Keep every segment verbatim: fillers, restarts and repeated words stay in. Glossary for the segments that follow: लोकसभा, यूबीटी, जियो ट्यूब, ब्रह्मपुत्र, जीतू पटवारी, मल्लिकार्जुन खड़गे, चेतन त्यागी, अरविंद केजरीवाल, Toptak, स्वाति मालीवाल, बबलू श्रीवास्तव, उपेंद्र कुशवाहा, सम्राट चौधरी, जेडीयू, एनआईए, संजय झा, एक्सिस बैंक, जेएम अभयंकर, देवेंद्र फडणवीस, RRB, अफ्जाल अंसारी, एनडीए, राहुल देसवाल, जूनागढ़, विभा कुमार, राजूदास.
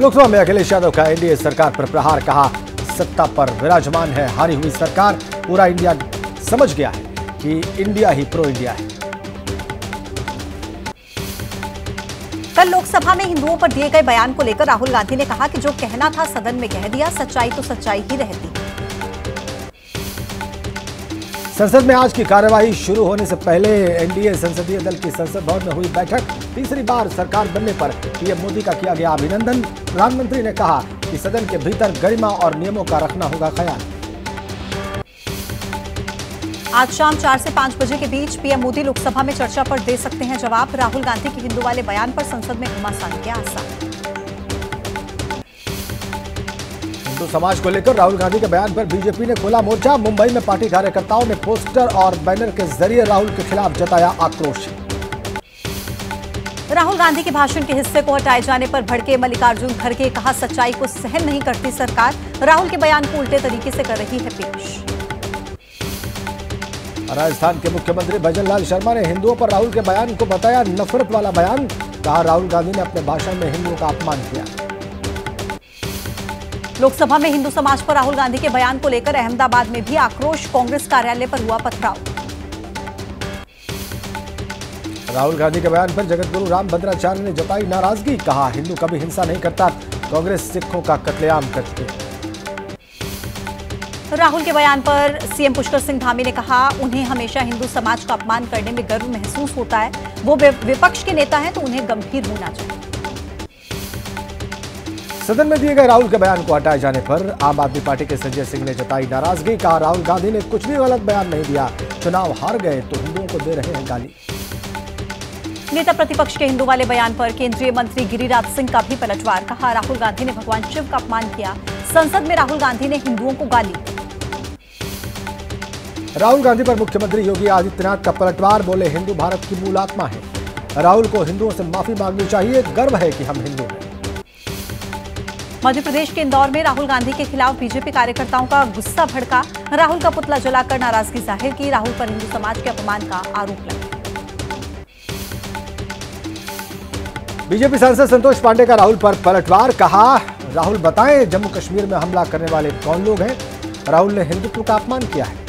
लोकसभा में अखिलेश यादव का एनडीए सरकार पर प्रहार, कहा सत्ता पर विराजमान है हारी हुई सरकार, पूरा इंडिया समझ गया है कि इंडिया ही प्रो इंडिया है। कल लोकसभा में हिंदुओं पर दिए गए बयान को लेकर राहुल गांधी ने कहा कि जो कहना था सदन में कह दिया, सच्चाई तो सच्चाई ही रहती। संसद में आज की कार्यवाही शुरू होने से पहले एनडीए संसदीय दल की संसद भवन में हुई बैठक। तीसरी बार सरकार बनने पर पीएम मोदी का किया गया अभिनंदन। प्रधानमंत्री ने कहा कि सदन के भीतर गरिमा और नियमों का रखना होगा ख्याल। आज शाम चार से पाँच बजे के बीच पीएम मोदी लोकसभा में चर्चा पर दे सकते हैं जवाब। राहुल गांधी के हिंदू वाले बयान पर संसद में घमासान के आसार। हिंदू समाज को लेकर राहुल गांधी के बयान पर बीजेपी ने खोला मोर्चा। मुंबई में पार्टी कार्यकर्ताओं ने पोस्टर और बैनर के जरिए राहुल के खिलाफ जताया आक्रोश। राहुल गांधी के भाषण के हिस्से को हटाए जाने पर भड़के मल्लिकार्जुन खड़गे, कहा सच्चाई को सहन नहीं करती सरकार, राहुल के बयान को उल्टे तरीके से कर रही है पेश। राजस्थान के मुख्यमंत्री भजन लाल शर्मा ने हिंदुओं पर राहुल के बयान को बताया नफरत वाला बयान, कहा राहुल गांधी ने अपने भाषण में हिंदुओं का अपमान किया। लोकसभा में हिंदू समाज पर राहुल गांधी के बयान को लेकर अहमदाबाद में भी आक्रोश, कांग्रेस कार्यालय पर हुआ पथराव। राहुल गांधी के बयान पर जगत गुरु राम भद्राचार्य ने जताई नाराजगी, कहा हिंदू कभी हिंसा नहीं करता, कांग्रेस सिखों का कत्लेआम करती है। राहुल के बयान पर सीएम पुष्कर सिंह धामी ने कहा उन्हें हमेशा हिंदू समाज का अपमान करने में गर्व महसूस होता है, वो विपक्ष के नेता हैं तो उन्हें गंभीर होना चाहिए। सदन में दिए गए राहुल के बयान को हटाए जाने पर आम आदमी पार्टी के संजय सिंह ने जताई नाराजगी, कहा राहुल गांधी ने कुछ भी गलत बयान नहीं दिया, चुनाव हार गए तो हिंदुओं को दे रहे हैं गाली। नेता प्रतिपक्ष के हिंदू वाले बयान पर केंद्रीय मंत्री गिरिराज सिंह का भी पलटवार, कहा राहुल गांधी ने भगवान शिव का अपमान किया, संसद में राहुल गांधी ने हिंदुओं को गाली। राहुल गांधी पर मुख्यमंत्री योगी आदित्यनाथ का पलटवार, बोले हिंदू भारत की मूल आत्मा है, राहुल को हिंदुओं से माफी मांगनी चाहिए, गर्व है कि हम हिंदू हैं। मध्य प्रदेश के इंदौर में राहुल गांधी के खिलाफ बीजेपी कार्यकर्ताओं का गुस्सा भड़का, राहुल का पुतला जलाकर नाराजगी जाहिर की, राहुल पर हिंदू समाज के अपमान का आरोप लगा। बीजेपी सांसद संतोष पांडे का राहुल पर पलटवार, कहा राहुल बताएं जम्मू कश्मीर में हमला करने वाले कौन लोग हैं, राहुल ने हिंदुत्व का अपमान किया है।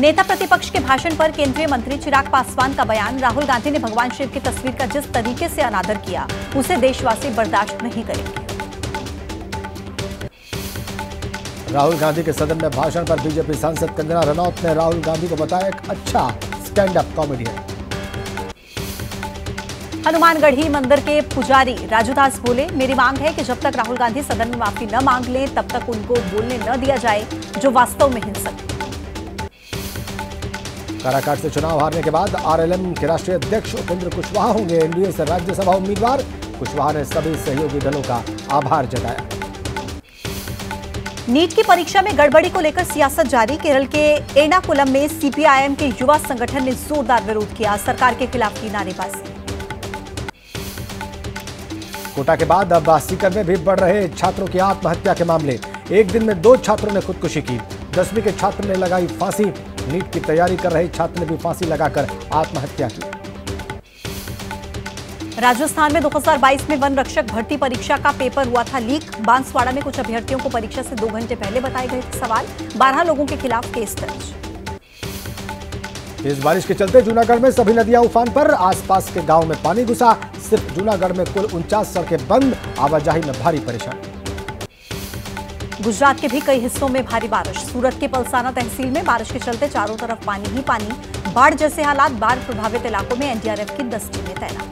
नेता प्रतिपक्ष के भाषण पर केंद्रीय मंत्री चिराग पासवान का बयान, राहुल गांधी ने भगवान शिव की तस्वीर का जिस तरीके से अनादर किया उसे देशवासी बर्दाश्त नहीं करेंगे। राहुल गांधी के सदन में भाषण पर बीजेपी सांसद कंगना रनौत ने राहुल गांधी को बताया एक अच्छा स्टैंड अप कॉमेडियन। हनुमानगढ़ी मंदिर के पुजारी राजूदास बोले मेरी मांग है कि जब तक राहुल गांधी सदन में माफी न मांग ले तब तक उनको बोलने न दिया जाए जो वास्तव में हिंसक है। काराकाट से चुनाव हारने के बाद आरएलएम के राष्ट्रीय अध्यक्ष उपेंद्र कुशवाहा होंगे एनडीए से राज्यसभा उम्मीदवार। कुशवाहा ने सभी सहयोगी दलों का आभार जताया। नीट की परीक्षा में गड़बड़ी को लेकर सियासत जारी। केरल के एर्णाकुलम में सीपीआईएम के युवा संगठन ने जोरदार विरोध किया, सरकार के खिलाफ की नारेबाजी। कोटा के बाद अब सीकर में भी बढ़ रहे छात्रों की आत्महत्या के मामले। एक दिन में दो छात्रों ने खुदकुशी की, दसवीं के छात्र ने लगाई फांसी। नीट की तैयारी कर रहे छात्र ने भी फांसी लगाकर आत्महत्या की। राजस्थान में दो हज़ार बाईस में वन रक्षक भर्ती परीक्षा का पेपर हुआ था लीक। बांसवाड़ा में कुछ अभ्यर्थियों को परीक्षा से दो घंटे पहले बताए गए सवाल, बारह लोगों के खिलाफ केस दर्ज। इस बारिश के चलते जूनागढ़ में सभी नदियां उफान पर, आसपास के गाँव में पानी घुसा। सिर्फ जूनागढ़ में कुल उनचास सड़कें बंद, आवाजाही में भारी परेशानी। गुजरात के भी कई हिस्सों में भारी बारिश। सूरत के पलसाना तहसील में बारिश के चलते चारों तरफ पानी ही पानी, बाढ़ जैसे हालात। बाढ़ प्रभावित इलाकों में एनडीआरएफ की दस टीमें तैनात।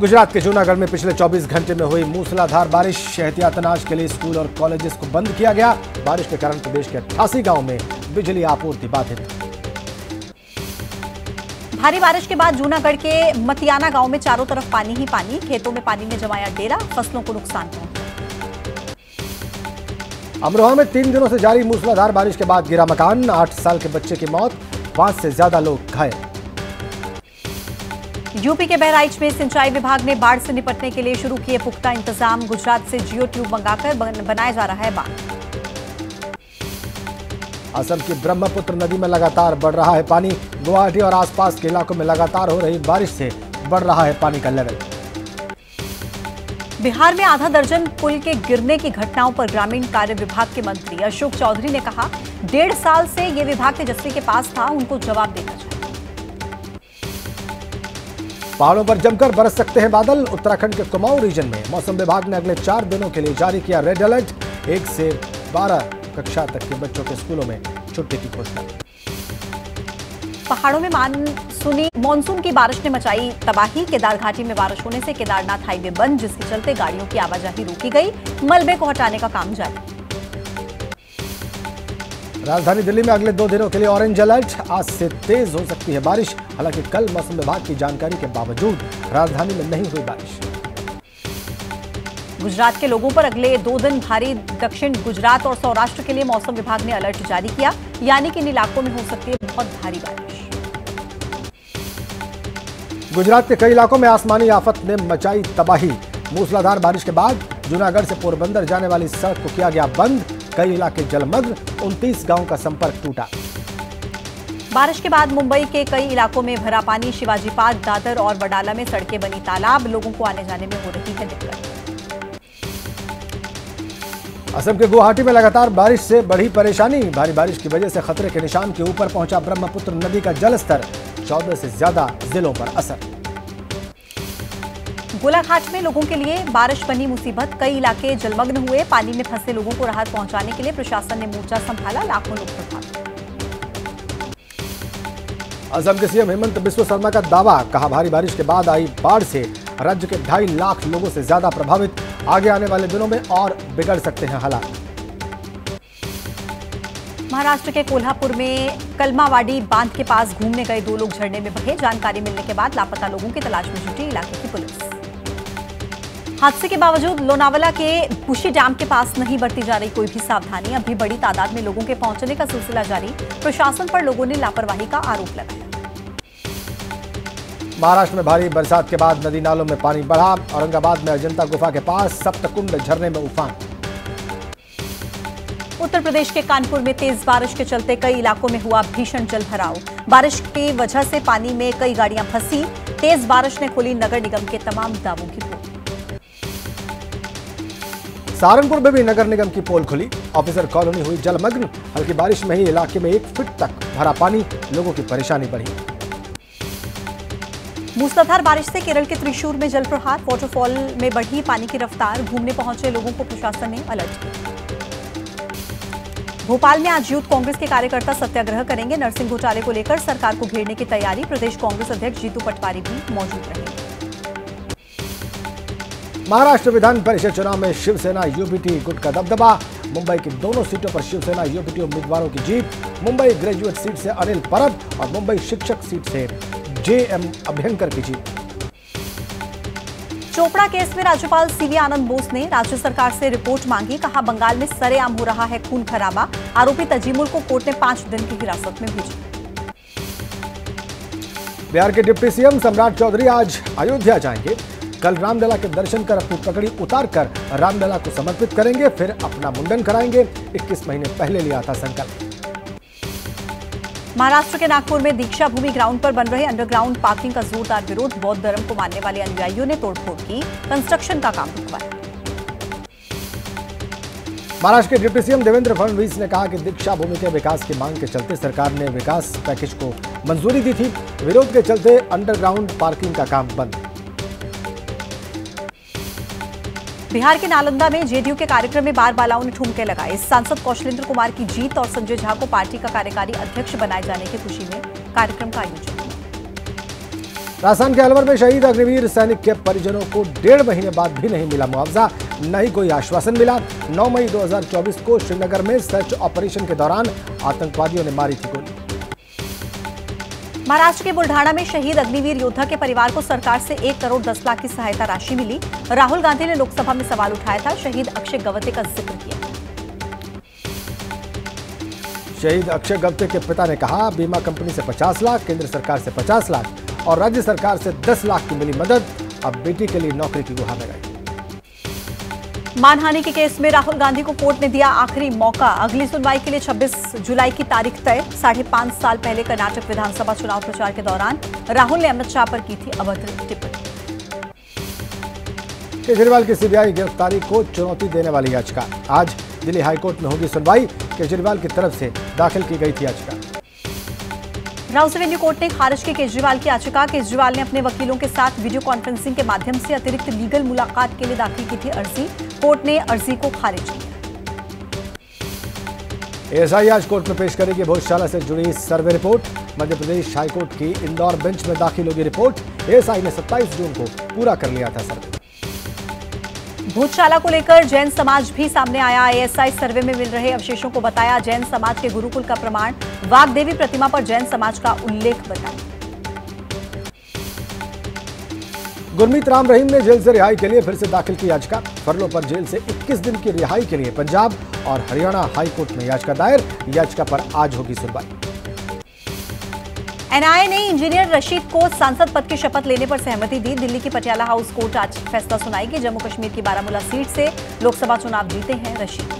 गुजरात के जूनागढ़ में पिछले चौबीस घंटे में हुई मूसलाधार बारिश। एहतियातन आज के लिए स्कूल और कॉलेजेस को बंद किया गया। बारिश के कारण प्रदेश के अट्ठासी गाँव में बिजली आपूर्ति बाधित। भारी बारिश के बाद जूनागढ़ के मतियाना गांव में चारों तरफ पानी ही पानी, खेतों में पानी ने जमाया डेरा, फसलों को नुकसान पहुंचा। अमरोहा में तीन दिनों से जारी मूसलाधार बारिश के बाद गिरा मकान, आठ साल के बच्चे की मौत, पांच से ज्यादा लोग घायल। यूपी के बहराइच में सिंचाई विभाग ने बाढ़ से निपटने के लिए शुरू किए पुख्ता इंतजाम। गुजरात से जियो ट्यूब मंगाकर बनाया जा रहा है बांध। असम की ब्रह्मपुत्र नदी में लगातार बढ़ रहा है पानी। गुवाहाटी और आसपास के इलाकों में लगातार हो रही बारिश से बढ़ रहा है पानी का लेवल। बिहार में आधा दर्जन पुल के गिरने की घटनाओं पर ग्रामीण कार्य विभाग के मंत्री अशोक चौधरी ने कहा, डेढ़ साल से ये विभाग के जस्ती के पास था, उनको जवाब देना चाहिए। पहाड़ों पर जमकर बरस सकते हैं बादल। उत्तराखंड के कुमाऊं रीजन में मौसम विभाग ने अगले चार दिनों के लिए जारी किया रेड अलर्ट। एक से बारह कक्षा तक के बच्चों के स्कूलों में छुट्टी की घोषणा। पहाड़ों में मानसूनी मॉनसून की बारिश ने मचाई तबाही। केदार घाटी में बारिश होने से केदारनाथ हाईवे बंद, जिसके चलते गाड़ियों की आवाजाही रोकी गई। मलबे को हटाने का काम जारी। राजधानी दिल्ली में अगले दो दिनों के लिए ऑरेंज अलर्ट। आज से तेज हो सकती है बारिश। हालांकि कल मौसम विभाग की जानकारी के बावजूद राजधानी में नहीं हुई बारिश। गुजरात के लोगों पर अगले दो दिन भारी। दक्षिण गुजरात और सौराष्ट्र के लिए मौसम विभाग ने अलर्ट जारी किया, यानी कि इन इलाकों में हो सकती है बहुत भारी बारिश। गुजरात के कई इलाकों में आसमानी आफत ने मचाई तबाही। मूसलाधार बारिश के बाद जूनागढ़ से पोरबंदर जाने वाली सड़क को किया गया बंद। कई इलाके जलमग्न, उनतीस गांव का संपर्क टूटा। बारिश के बाद मुंबई के कई इलाकों में भरा पानी। शिवाजी पार्क, दादर और वडाला में सड़कें बनी तालाब। लोगों को आने जाने में हो रही है दिक्कत। असम के गुवाहाटी में लगातार बारिश से बढ़ी परेशानी। भारी बारिश की वजह से खतरे के निशान के ऊपर पहुंचा ब्रह्मपुत्र नदी का जलस्तर। चौदह से ज्यादा जिलों पर असर। गोलाघाट में लोगों के लिए बारिश बनी मुसीबत। कई इलाके जलमग्न हुए। पानी में फंसे लोगों को राहत पहुंचाने के लिए प्रशासन ने मोर्चा संभाला। लाखों लोग प्रभावित। असम के सीएम हेमंत बिश्व शर्मा का दावा, कहा भारी बारिश के बाद आई बाढ़ से राज्य के ढाई लाख लोगों से ज्यादा प्रभावित। आगे आने वाले दिनों में और बिगड़ सकते हैं हालात। महाराष्ट्र के कोल्हापुर में कलमावाड़ी बांध के पास घूमने गए दो लोग झरने में बहे। जानकारी मिलने के बाद लापता लोगों की तलाश में जुटी इलाके की पुलिस। हादसे के बावजूद लोनावला के बुशी डैम के पास नहीं बरती जा रही कोई भी सावधानी। अभी बड़ी तादाद में लोगों के पहुंचने का सिलसिला जारी। प्रशासन पर लोगों ने लापरवाही का आरोप लगाया। महाराष्ट्र में भारी बरसात के बाद नदी नालों में पानी बढ़ा। औरंगाबाद में अजंता गुफा के पास सप्तकुंड झरने में उफान। उत्तर प्रदेश के कानपुर में तेज बारिश के चलते कई इलाकों में हुआ भीषण जलभराव। बारिश की वजह से पानी में कई गाड़ियां फंसी। तेज बारिश ने खोली नगर निगम के तमाम दावों की पोल। सहारनपुर में भी नगर निगम की पोल खुली। ऑफिसर कॉलोनी हुई जलमग्न। हल्की बारिश में ही इलाके में एक फीट तक भरा पानी। लोगों की परेशानी बढ़ी। मूसलाधार बारिश से केरल के त्रिशूर में जल प्रहार। वाटरफॉल में बढ़ी पानी की रफ्तार। घूमने पहुंचे लोगों को प्रशासन ने अलर्ट किया। भोपाल में आज यूथ कांग्रेस के कार्यकर्ता सत्याग्रह करेंगे। नर्सिंग घोटाले को लेकर सरकार को घेरने की तैयारी। प्रदेश कांग्रेस अध्यक्ष जीतू पटवारी भी मौजूद रहेंगे। महाराष्ट्र विधान परिषद चुनाव में शिवसेना यूबीटी गुट का दबदबा। मुंबई की दोनों सीटों पर शिवसेना यूबीटी उम्मीदवारों की जीत। मुंबई ग्रेजुएट सीट से अनिल परब और मुंबई शिक्षक सीट से जेएम अभयंकर की जीत। चोपड़ा केस में राज्यपाल सीवी आनंद बोस ने राज्य सरकार से रिपोर्ट मांगी। कहा बंगाल में सरेआम हो रहा है खून खराबा। आरोपी तजीमुल को कोर्ट ने पांच दिन की हिरासत में भेजा। बिहार के डिप्टी सीएम सम्राट चौधरी आज अयोध्या जाएंगे। कल रामलला के दर्शन कर अपनी पगड़ी उतार कर रामलला को समर्पित करेंगे। फिर अपना मुंडन कराएंगे। इक्कीस महीने पहले लिया था संकल्प। महाराष्ट्र के नागपुर में दीक्षा भूमि ग्राउंड पर बन रहे अंडरग्राउंड पार्किंग का जोरदार विरोध। बौद्ध धर्म को मानने वाले अनुयायियों ने तोड़फोड़ की। कंस्ट्रक्शन का काम रुकवाया। महाराष्ट्र के डिप्टी सीएम देवेंद्र फडणवीस ने कहा कि दीक्षा भूमि के विकास की मांग के चलते सरकार ने विकास पैकेज को मंजूरी दी थी। विरोध के चलते अंडरग्राउंड पार्किंग का काम बंद। बिहार के नालंदा में जेडीयू के कार्यक्रम में बार बालाओं ने ठुमके लगाए। सांसद कौशलेंद्र कुमार की जीत और संजय झा को पार्टी का कार्यकारी अध्यक्ष बनाए जाने की खुशी में कार्यक्रम का आयोजन। राजस्थान के अलवर में शहीद अग्निवीर सैनिक के परिजनों को डेढ़ महीने बाद भी नहीं मिला मुआवजा। न ही कोई आश्वासन मिला। नौ मई दो हजार चौबीस को श्रीनगर में सर्च ऑपरेशन के दौरान आतंकवादियों ने मारी थी गोली। महाराष्ट्र के बुल्ढाणा में शहीद अग्निवीर योद्धा के परिवार को सरकार से एक करोड़ दस लाख की सहायता राशि मिली। राहुल गांधी ने लोकसभा में सवाल उठाया था। शहीद अक्षय गवते का जिक्र किया। शहीद अक्षय गवते के पिता ने कहा, बीमा कंपनी से पचास लाख, केंद्र सरकार से पचास लाख और राज्य सरकार से दस लाख की मिली मदद। अब बेटी के लिए नौकरी की गुहार लगाई। मानहानि के केस में राहुल गांधी को कोर्ट ने दिया आखिरी मौका। अगली सुनवाई के लिए छब्बीस जुलाई की तारीख तय। साढ़े पांच साल पहले कर्नाटक विधानसभा चुनाव प्रचार के दौरान राहुल ने अमित शाह पर की थी अभद्र टिप्पणी। केजरीवाल की सीबीआई गिरफ्तारी को चुनौती देने वाली याचिका, आज दिल्ली हाईकोर्ट में होगी सुनवाई। केजरीवाल की तरफ से दाखिल की गई थी याचिका। राउस रेवेन्यू कोर्ट ने खारिज की केजरीवाल की याचिका। केजरीवाल ने अपने वकीलों के साथ वीडियो कॉन्फ्रेंसिंग के माध्यम से अतिरिक्त लीगल मुलाकात के लिए दाखिल की थी अर्जी। कोर्ट ने अर्जी को खारिज किया। एएसआई आज कोर्ट में पेश करेगी भोजशाला से जुड़ी survey report. Madhya Pradesh high court की इंदौर बेंच में दाखिल होगी रिपोर्ट। एएसआई ने सत्ताईस जून को पूरा कर लिया था सर्वे। भोजशाला को लेकर जैन समाज भी सामने आया। एएसआई सर्वे में मिल रहे अवशेषों को बताया। जैन समाज के गुरुकुल का प्रमाण, वाग्देवी प्रतिमा पर जैन समाज का उल्लेख बताया। गुरमीत राम रहीम ने जेल से रिहाई के लिए फिर से दाखिल की याचिका। फरलों पर जेल से इक्कीस दिन की रिहाई के लिए पंजाब और हरियाणा हाईकोर्ट में याचिका दायर। याचिका पर आज होगी सुनवाई। एनआईए ने इंजीनियर रशीद को सांसद पद की शपथ लेने पर सहमति दी। दिल्ली की पटियाला हाउस कोर्ट आज फैसला सुनाएगी। जम्मू कश्मीर की बारामूला सीट से लोकसभा चुनाव जीते हैं रशीद।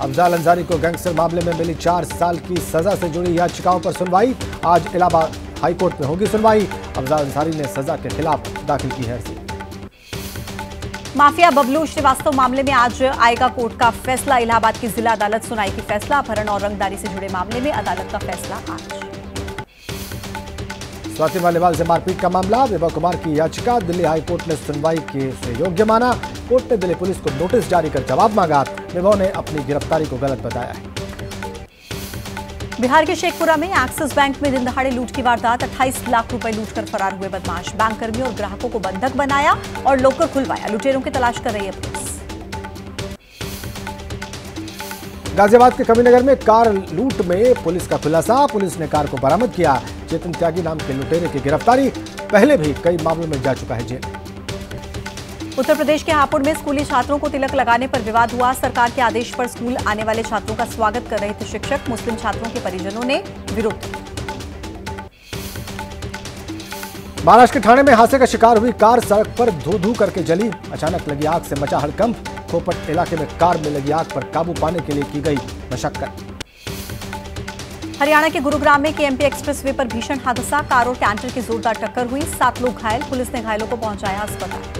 अफ्जाल अंसारी को गैंगस्टर मामले में मिली चार साल की सजा से जुड़ी याचिकाओं पर सुनवाई। आज इलाहाबाद हाईकोर्ट में होगी सुनवाई। अफजाल अंसारी ने सजा के खिलाफ दाखिल की है अर्जी। माफिया बबलू श्रीवास्तव मामले में आज आएगा कोर्ट का फैसला। इलाहाबाद की जिला अदालत सुनाएगी फैसला। अपहरण और रंगदारी से जुड़े मामले में अदालत का फैसला आज। स्वाति मालीवाल से मारपीट का मामला, विभा कुमार की याचिका दिल्ली हाईकोर्ट ने सुनवाई के योग्य माना। कोर्ट ने दिल्ली पुलिस को नोटिस जारी कर जवाब मांगा। विभा ने अपनी गिरफ्तारी को गलत बताया है। बिहार के शेखपुरा में एक्सिस बैंक में दिन दहाड़े लूट की वारदात। अट्ठाईस लाख रुपए लूटकर फरार हुए बदमाश। बैंक कर्मियों और ग्राहकों को बंधक बनाया और लॉकर खुलवाया। लुटेरों की तलाश कर रही है पुलिस। गाजियाबाद के कमीनगर में कार लूट में पुलिस का खुलासा। पुलिस ने कार को बरामद किया। चेतन त्यागी नाम के लुटेरे की गिरफ्तारी, पहले भी कई मामलों में जा चुका है जेल। उत्तर प्रदेश के हापुड़ में स्कूली छात्रों को तिलक लगाने पर विवाद हुआ। सरकार के आदेश पर स्कूल आने वाले छात्रों का स्वागत कर रहे थे शिक्षक। मुस्लिम छात्रों के परिजनों ने विरोध किया। महाराष्ट्र के ठाणे में हादसे का शिकार हुई कार, सड़क पर धू धू करके जली। अचानक लगी आग से मचा हड़कंप। खोपट इलाके में कार में लगी आग पर काबू पाने के लिए की गई मशक्कत। हरियाणा के गुरुग्राम में केएमपी एक्सप्रेसवे पर भीषण हादसा। कार और कैंटर की जोरदार टक्कर हुई। सात लोग घायल। पुलिस ने घायलों को पहुंचाया अस्पताल।